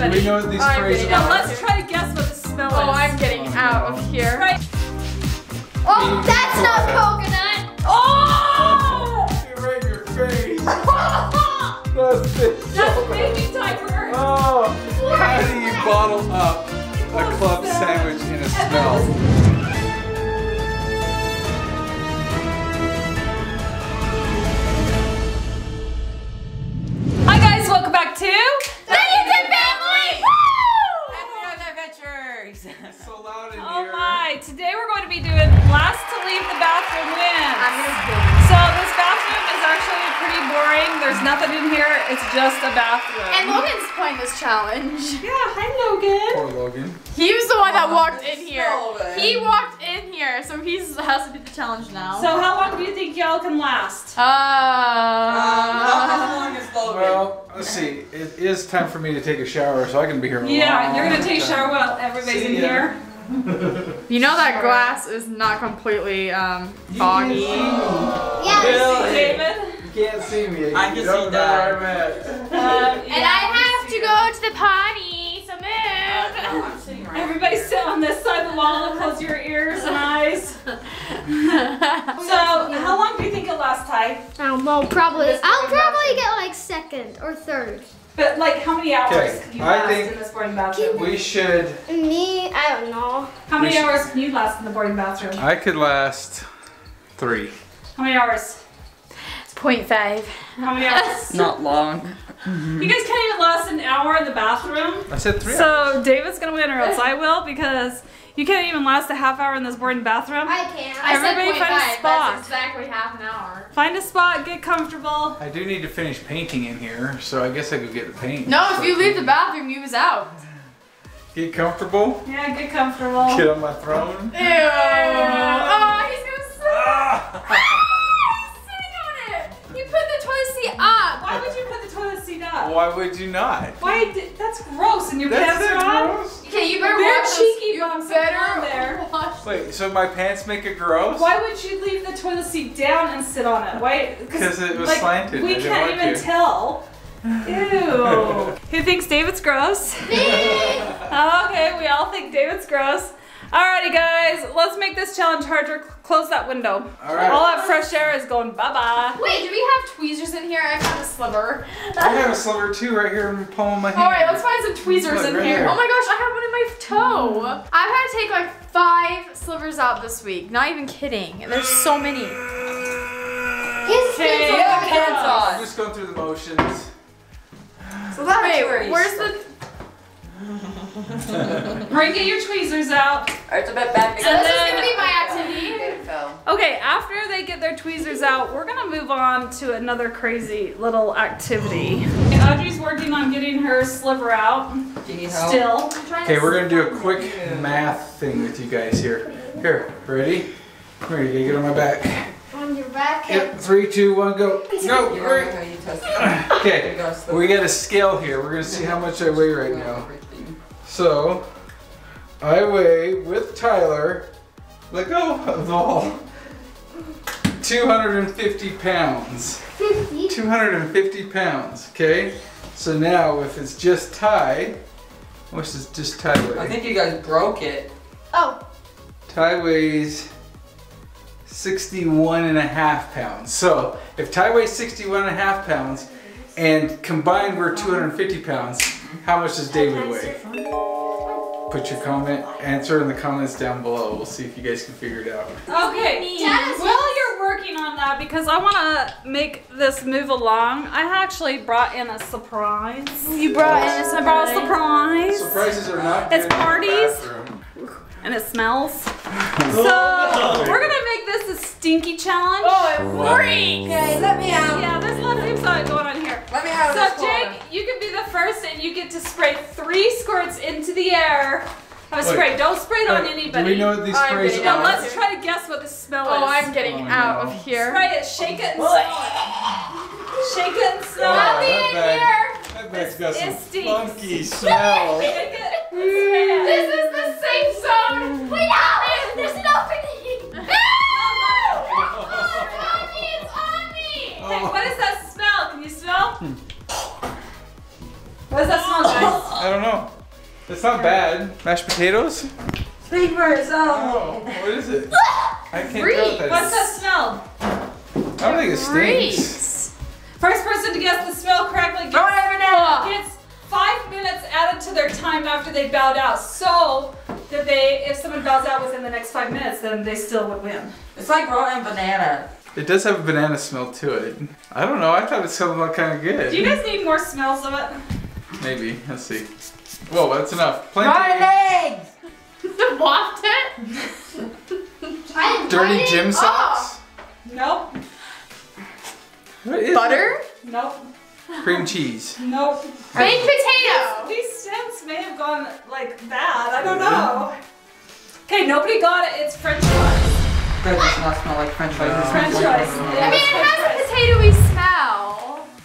Do we know what these sprays are? Now let's try to guess what the smell is. Oh, I'm getting out of here. Right. Oh, that's not coconut. Oh! You're right in your face. That's baby diaper. Oh. How do you bottle up a club sandwich in a smell? Today we're going to be doing last to leave the bathroom wins. So this bathroom is actually pretty boring. There's nothing in here. It's just a bathroom. And Logan's playing this challenge. Yeah, hi Logan. Poor Logan. He was the one that walked in here. He walked in here, so he has to do the challenge now. So how long do you think y'all can last? Not as long as Logan. Well, let's see. It is time for me to take a shower, so I can be here. Yeah, you're gonna take a shower while everybody's in here. You know that glass is not completely foggy. Yes. David? You can't see me. I can see that. And I have to go to the potty, so move. I'm sitting right. Everybody sit on this side of the wall and close your ears and eyes. So, how long do you think it'll last, Ty? I don't know, probably. I'll probably get like second or third. But like, how many hours can you last in this boarding bathroom? We should. Me, I don't know. How many hours can you last in the boarding bathroom? I could last 3. How many hours? 0.5. How many hours? Not long. You guys can't even last an hour in the bathroom. I said 3 hours. So David's gonna win, or else I will, because you can't even last a half hour in this boarding bathroom. I can. Everybody find a spot. That's exactly half an hour. Find a spot, get comfortable. I do need to finish painting in here, so I guess I could get the paint. No, if you leave the bathroom, you was out. Get comfortable? Yeah, get comfortable. Get on my throne. Ew. Oh, he's going to sit. He's sitting on it. You put the toilet seat up. Why would you put the toilet seat up? Why would you not? Why? That's gross. And your pants are on? Okay, you better wash those. Wait, so my pants make it gross? Why would you leave the toilet seat down and sit on it? Why? Because it was like, slanted. We can't even tell. Ew. Who thinks David's gross? Me! Okay, we all think David's gross. Alrighty guys, let's make this challenge harder. Close that window. Alright. All that fresh air is going bye-bye. Wait, do we have tweezers in here? I found a sliver. I have a sliver too right here in the palm of my hand. Alright, let's find some tweezers in here. Oh my gosh, I have one in my toe. I've had to take like 5 slivers out this week. Not even kidding. There's so many. Okay, you have pants on. I'm just going through the motions. So that way, where's the... Right, get your tweezers out. Alright, so this is gonna be my activity. Okay, after they get their tweezers out, we're gonna move on to another crazy little activity. Audrey's working on getting her sliver out. Do you need help? Still. Okay, we're gonna do a quick math thing with you guys here. Here, ready? Here, you gotta get on my back. On your back? Yep, 3, 2, 1, go. Go, hurry. Okay, we got a scale here. We're gonna see how much I weigh right now. So, I weigh, with Tyler, let go of the wall, 250 pounds. 250 pounds, okay? So now, if it's just Ty, what's this just Ty weigh? I think you guys broke it. Oh. Ty weighs 61.5 pounds. So, if Ty weighs 61.5 pounds, and combined we're 250 pounds, how much does David weigh? Put your comment, answer in the comments down below. We'll see if you guys can figure it out. Okay, while you're working on that, because I wanna make this move along, I actually brought in a surprise. You brought in a surprise. I brought a surprise. Surprises are not good. It's parties, and it smells. So, we're gonna make this a stinky challenge. Oh, it freaks! Okay, let me out. Yeah, there's nothing going on here. Let me out of this corner. Jake, you can be the first and you get to spray 3 squirts into the air. Have a spray. Don't spray it on anybody. Do we know what these sprays are? Now let's try to guess what the smell is. Oh, I'm getting out of here. Spray it, shake it and smell it. Shake it and smell it. That bag's got some funky smell. Shake it and spray it. This is the safe zone. Wait out! There's an opening! What is that smell? Can you smell? What does that smell, guys? I don't know. It's not bad. Mashed potatoes? Papers, oh. Oh, what is it? I can't tell that. What's that smell? I don't think it stinks. First person to guess the smell correctly gets 5 minutes added to their time after they bowed out. So that they, if someone bows out within the next 5 minutes, then they still would win. It's like raw and banana. It does have a banana smell to it. I don't know, I thought it smelled kind of good. Do you guys need more smells of it? Maybe, let's see. Whoa, that's enough. Rotten eggs! The waft it? Dirty gym socks? Nope. What is butter? It? Nope. Cream cheese? Nope. Baked potato! These stems may have gone like that, I don't know. Okay, nobody got it, it's french fries. That does not smell like french fries. No. French fries. I mean, it has a potatoey smell.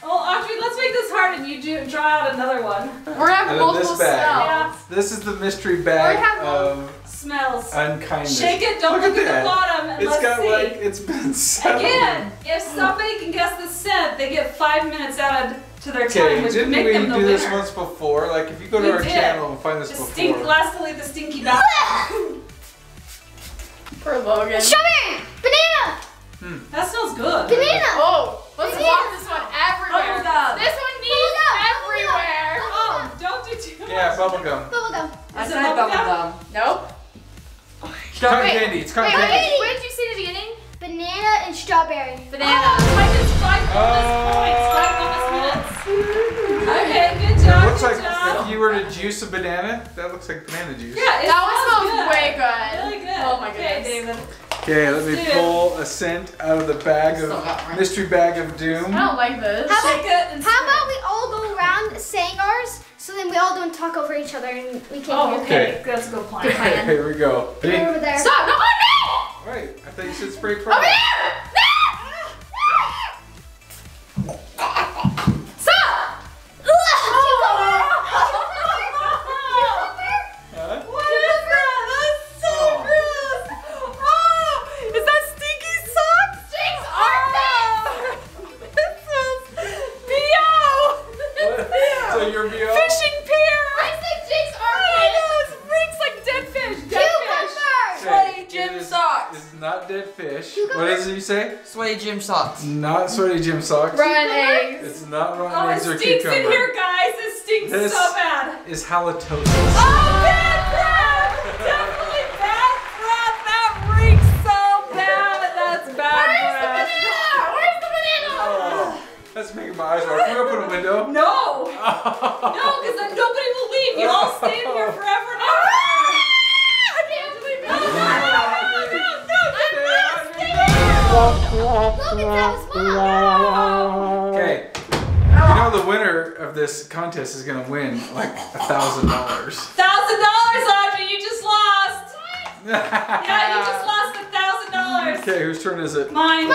Well, Audrey, let's make this hard and you do draw out another one. We're gonna have multiple smells. Yeah. This is the mystery bag of smells. Unkindness. Shake it, don't look at the bottom, and let's see. Like, it's been seven. Again, if somebody can guess the scent, they get 5 minutes added to their time, which would make them the winner. Didn't we do this once before? Like, if you go to our channel and find this before. Lastly, the stinky bag. For Logan. Strawberry! Banana! That smells good. Banana! Oh, let's walk this one everywhere. This one needs everywhere. Oh, don't do too much. Yeah, bubblegum. Bubblegum. I said bubblegum. Nope. Cotton candy. It's cotton candy. What did you say at the beginning? Banana and strawberry. Banana. Oh, I just spiked all this. Spiked all this minutes. Okay, good job. It looks like if you were to juice a banana, that looks like banana juice. Yeah, that one smells way good. Really good. Oh my goodness. Okay, let me pull a scent out of the bag of mystery bag of doom. I don't like this. How about we all go around saying ours, so then we all don't talk over each other and we can't hear. Okay, that's a good plan. Okay, here we go. Get over there. Stop! No, no! Wait, I thought you should spray for. Over here! No! Stop! Sweaty gym socks. Not sweaty gym socks. Rotten eggs. It's not rotten eggs or cucumber. It stinks in here, guys. It stinks so bad. This is halitosis. Oh, bad breath! Definitely bad breath. That reeks so bad. That's bad breath. Where's the banana? Where's the banana? That's making my eyes water. Can we open a window? No. No, because then nobody will leave. You all stay in here forever and ever. I can't believe it. Okay, you know the winner of this contest is going to win like $1,000. $1,000, Audrey, you just lost! Yeah, you just lost $1,000. Okay, whose turn is it? Mine! To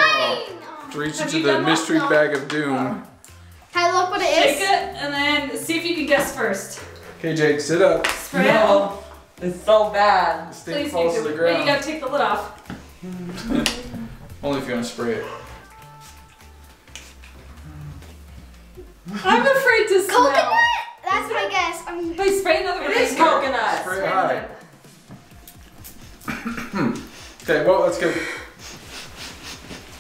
reach into the mystery bag of doom. Hey, look what it is. Shake it and then see if you can guess first. Okay, Jake, sit up. Spray it. It's so bad. The stink falls to the ground. You gotta take the lid off. Only if you want to spray it. I'm afraid to smell. Coconut? That's my guess. But spray another one. It is coconut. Spray it high. Okay, well, let's go.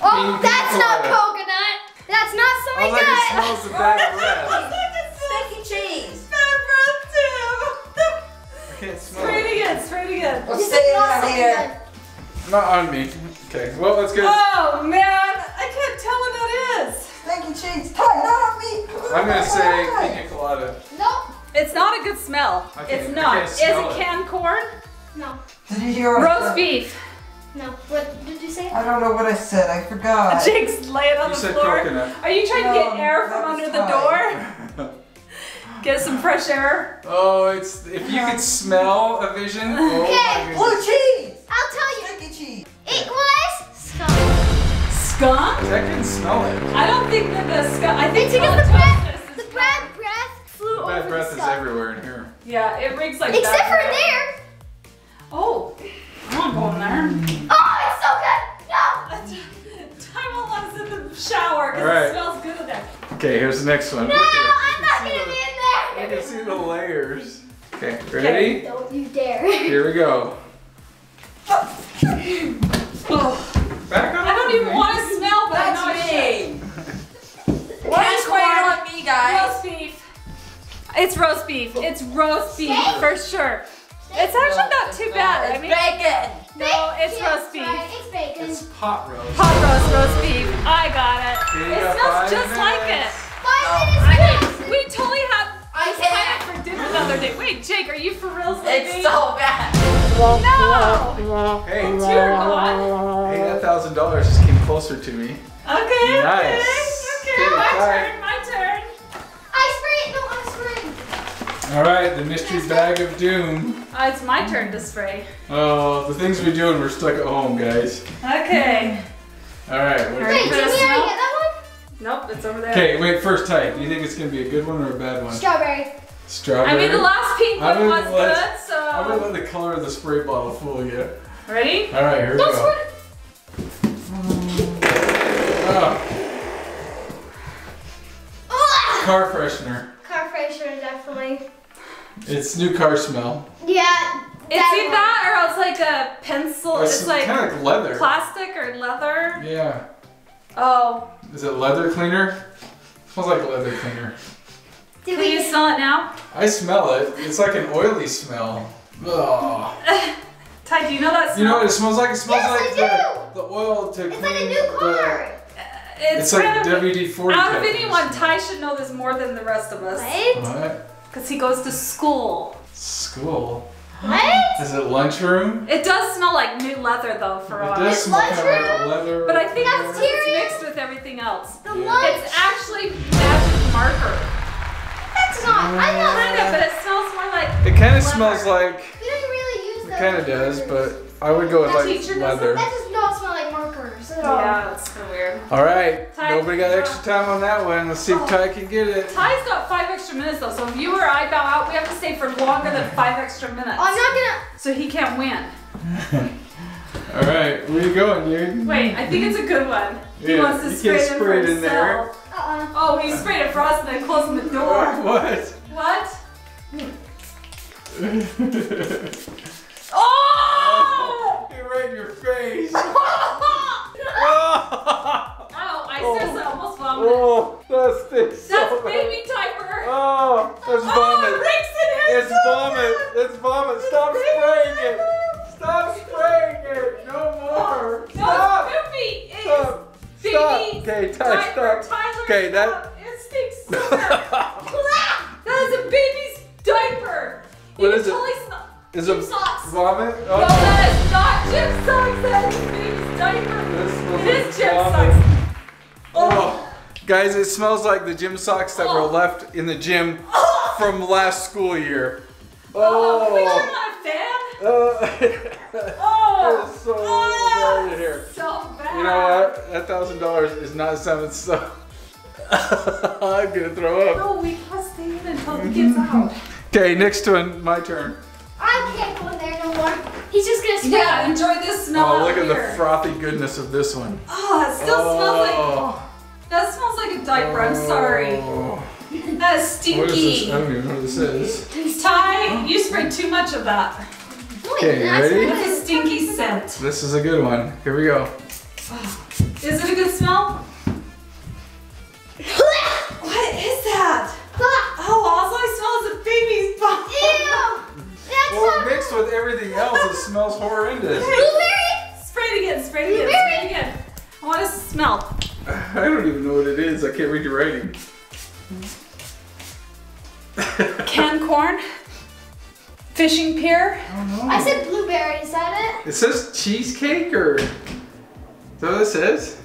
Oh, that's not coconut. That's not something good. It smells the bad breath. Sticky cheese. Bad breath, too. I can't smell it. Spray it again. Spray it again. Let's stay out of here. Not on me. Okay, well, let's go. Oh, man, I can't tell what that is. Stinky cheese, not on me. I'm going to say pina colada. Nope. It's not a good smell. It's not. Is it canned corn? No. Did you hear roast beef? No. What did you say? I don't know what I said. I forgot. Jake's laying on the floor. Coconut. Are you trying to get air from under the door? Get some fresh air? Oh, it's if you could smell a vision. Oh, okay. Blue cheese. I'll tell you. Stinky cheese. It was skunk. Skunk? I can smell it. I don't think that the skunk. I think the bad breath flew over. Bad breath is everywhere in here. Yeah, it reeks like that. Except for in there. Oh, I'm not going there. Oh, it's so good. No. Time won't let us in the shower because it smells good in there. Okay, here's the next one. No, I'm not gonna be in there. can see the layers. Okay, ready? Don't you dare. Here we go. Oh. Back up. I don't even want to smell, but I know what is going on me, guys? Roast beef. It's roast beef. It's roast beef for sure. It's actually not too bad. I mean, bacon. No, it's roast beef. It's bacon. It's pot roast. Pot roast, roast beef. I got it. It smells just like it. We totally have this plan for dinner the other day. Wait, Jake, are you for real? It's so bad. No. Hey, that $1,000 just came closer to me. Okay. Nice. Okay. My turn. All right, the mystery bag of doom. It's my turn to spray. Oh, the things we do when we're stuck at home, guys. Okay. All right. Wait, did you already get that one? Nope, it's over there. Okay, wait. First type. Do you think it's gonna be a good one or a bad one? Strawberry. Strawberry. I mean, the last pink one was good, so. I'm gonna let the color of the spray bottle fool you. Ready? All right, here we go. Don't sweat. Oh. Car freshener. Car freshener, definitely. It's new car smell. Yeah. It's either that or it's like a pencil. Oh, it's like kind of leather. Plastic or leather. Yeah. Oh. Is it leather cleaner? It smells like leather cleaner. Can you smell it now? I smell it. It's like an oily smell. Ugh. Ty, do you know that smell? You know what it smells like? It smells like the oil to clean. It's like a new car. It's like WD-40. Out of anyone, Ty should know this more than the rest of us. What? Because he goes to school. School? What? Is it lunchroom? It does smell like new leather though for a while. It does smell kind of like leather. But I think that's mixed with everything else. The lunch. It's actually magic marker. That's not. I know that, but it smells more like it kind of smells like. We don't really use that. It kind of does, but I would go with like leather. That does not smell like markers at all. Yeah, that's kind of weird. All right, Ty, nobody got extra time on that one. Let's see if Ty can get it. Ty's got 5 extra minutes though, so if you or I bow out, we have to stay for longer than 5 extra minutes. I'm not gonna. So he can't win. All right, where are you going, dude? Wait, I think it's a good one. He wants to spray it in for himself. Oh, he sprayed it for us and then closing the door. What? What? Oh! It right in your face. Oh, I seriously almost vomited. Oh, that stinks. That's so baby diaper. Oh, that's vomit. It breaks in here. It's vomit. It's vomit. Stop spraying it. Stop spraying it. No more. No, stop. It's stop. Baby. Stop. Okay, Ty, stop. Tyler, okay, that. It stinks so bad. That is a baby's diaper. You what is it? Is it vomit? Oh. No, that is not chip socks. That is baby's diaper. It is chip socks. Oh. Guys, it smells like the gym socks that were left in the gym from last school year. Oh, you're not a fan? Oh, that is so bad in here. So bad. You know what? That $1,000 is not something so. I'm gonna throw up. No, we can't stay in until the kids out. Okay, next one, my turn. I can't go in there no more. He's just gonna smell. Yeah, enjoy this smell. Oh, look at the frothy goodness of this one. Oh, it still smells like. That smells like a diaper. I'm sorry. That is stinky. What is this? I don't even know what this is. Ty, you sprayed too much of that. Okay, ready? That's a stinky scent. This is a good one. Here we go. Is it a good smell? What is that? Oh, all I smell is a baby's butt. Ew! That's mixed with everything else, it smells horrendous. Blueberry? Spray it again, spray it again, spray it again. I want to smell. I don't even know what it is. I can't read your writing. Canned corn? Fishing pier? I don't know. I said blueberry, is that it? It says cheesecake or... Is that what it says?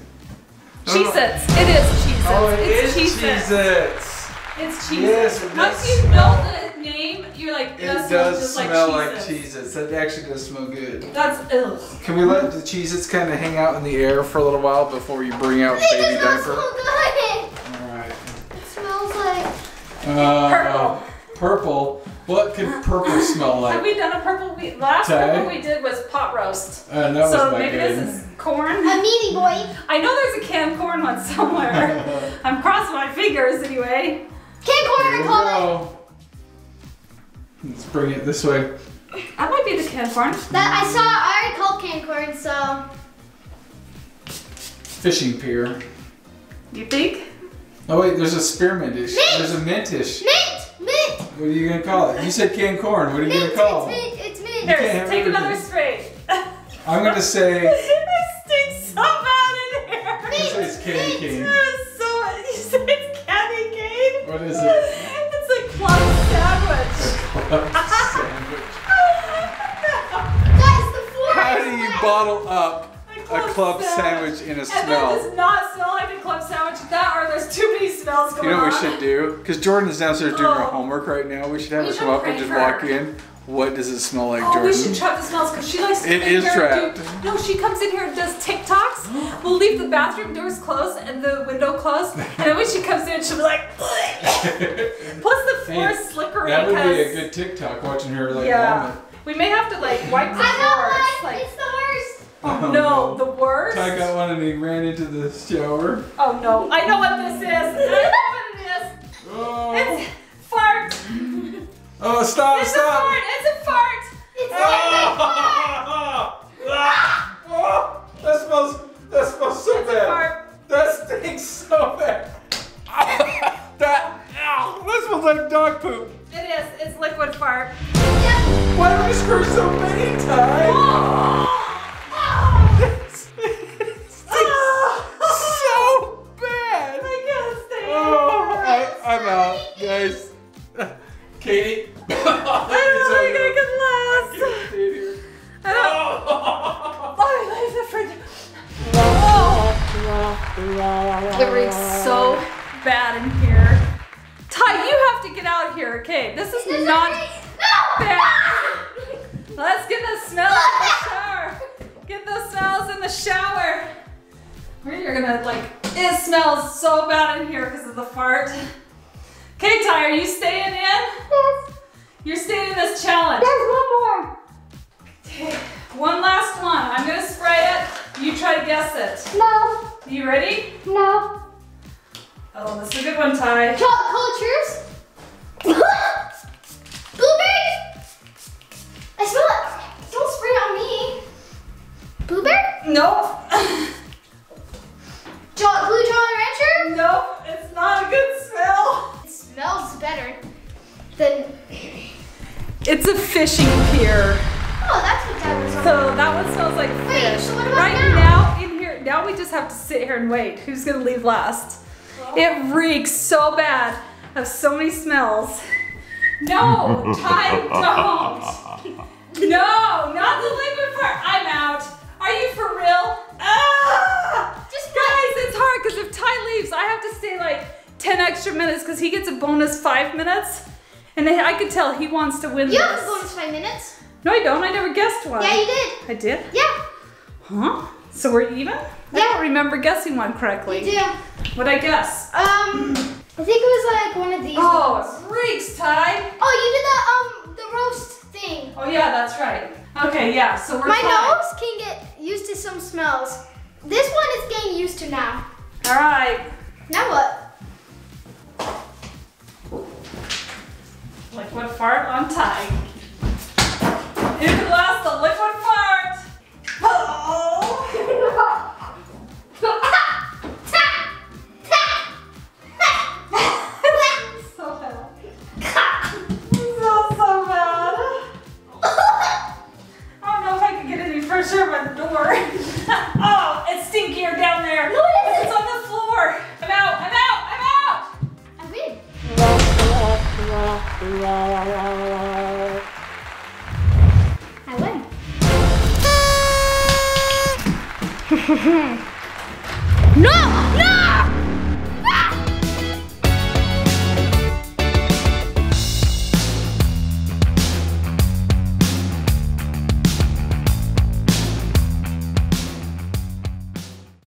Cheez-Its. It is Cheez-Its. Oh, it's Cheez-Its. It's Cheez-Its. Yes, once you know the name, you're like, that smells just like Cheez-Its. It does smell like Cheez-Its. That actually does smell good. That's ill. Can we let the Cheez-Its kind of hang out in the air for a little while before you bring out the baby diaper? It smells so good. Alright. It smells like... purple. What could purple smell like? Have we done a purple? Last purple we did was pot roast. That so was maybe this is corn. A meaty boy. I know there's a canned corn one somewhere. I'm crossing my fingers anyway. Canned corn, I call it. Let's bring it this way. That might be the cancorn. I saw an article cancorn, so. Fishing pier. You think? Oh wait, there's a spearmintish. Mint. There's a mintish. Mint! Mint! What are you gonna call it? You said cancorn. What are you gonna call it? It's mint, it's mint. Here, take another spray. I'm gonna say. It stinks so bad in here. I'm gonna say it's candy cane. You said it's candy cane? What is it? It's a club sandwich. A club sandwich. Guys, the floor How do you bottle up a club sandwich in a smell? And that does not smell like a club sandwich. That or there's too many smells going on. You know what we should do? Because Jordan is downstairs doing her homework right now. We should have her come up and just walk in. What does it smell like, Jordan? We should trap the smells because she likes to It is trapped. No, she comes in here and does TikToks. We'll leave the bathroom doors closed and the window closed. And then when she comes in, she'll be like, plus the floor is slippery. That would be a good TikTok, watching her like moment. We may have to like wipe the floor. I don't like, it's the worst. Oh no, the worst? I got one and he ran into the shower. Oh no, I know what this is. I know what it is. Oh. It's fart. Oh, stop, stop! It's a fart! It's a fart! It's that smells so bad! That stinks so bad! That smells like dog poop! It is, it's liquid fart. Yes. Why did we screw so many times? It stinks so bad! I'm out, guys. Katie? I don't think I can last. I don't. Let me leave the fridge. Oh. It rings so bad in here. Ty, you have to get out of here, okay? This is not fair. Let's get the smell in the shower. Get those smells in the shower. You're gonna like, it smells so bad in here because of the fart. Okay, Ty, are you staying in? Yes. You're staying in this challenge. There's one more. Okay, one last one. I'm gonna spray it. You try to guess it. No. You ready? No. Oh, this is a good one, Ty. Cultures. Blueberry. I smell it. Don't spray it on me. Blueberry? Nope. Blue Jolly Rancher? Nope. It's not a good smell. Smells better than. It's a fishing pier. Oh, that's what that was. So that one smells like fish. So what about right now in here, now we just have to sit here and wait. Who's gonna leave last? Well, it reeks so bad of so many smells. No, Ty, don't. No, not the liquid part. I'm out. Are you for real? Ah! Just guys, it's hard because if Ty leaves, I have to stay like 10 extra minutes because he gets a bonus 5 minutes. And then I could tell he wants to win this. You have a bonus 5 minutes. No, I don't. I never guessed one. Yeah, you did. I did? Yeah. Huh? So we're even? Yeah. I don't remember guessing one correctly. You do. What'd I guess? I think it was like one of these ones. Oh, it reeks, Ty. Oh, you did the roast thing. Oh, yeah, that's right. Okay, yeah, so we're My nose can get used to some smells. This one is getting used to now. All right. Now what? Liquid fart on time. Who can last the liquid fart? Oh! So bad. So bad. I don't know if I can get any fresher by the door. Oh, it's stinkier down there. No, it isn't. It's on the floor. I'm out. I'm out. I win. No! No!